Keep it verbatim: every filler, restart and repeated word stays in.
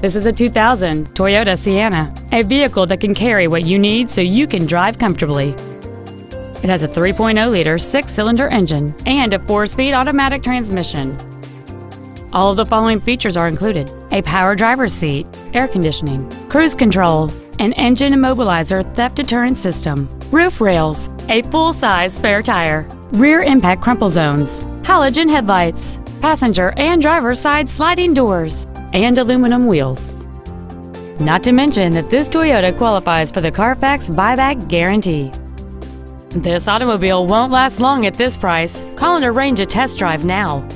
This is a two thousand Toyota Sienna, a vehicle that can carry what you need so you can drive comfortably. It has a three point oh liter six-cylinder engine and a four-speed automatic transmission. All of the following features are included: a power driver's seat, air conditioning, cruise control, an engine immobilizer theft deterrent system, roof rails, a full-size spare tire, rear impact crumple zones, halogen headlights, passenger and driver side sliding doors, and aluminum wheels. Not to mention that this Toyota qualifies for the Carfax buyback guarantee. This automobile won't last long at this price. Call and arrange a test drive now.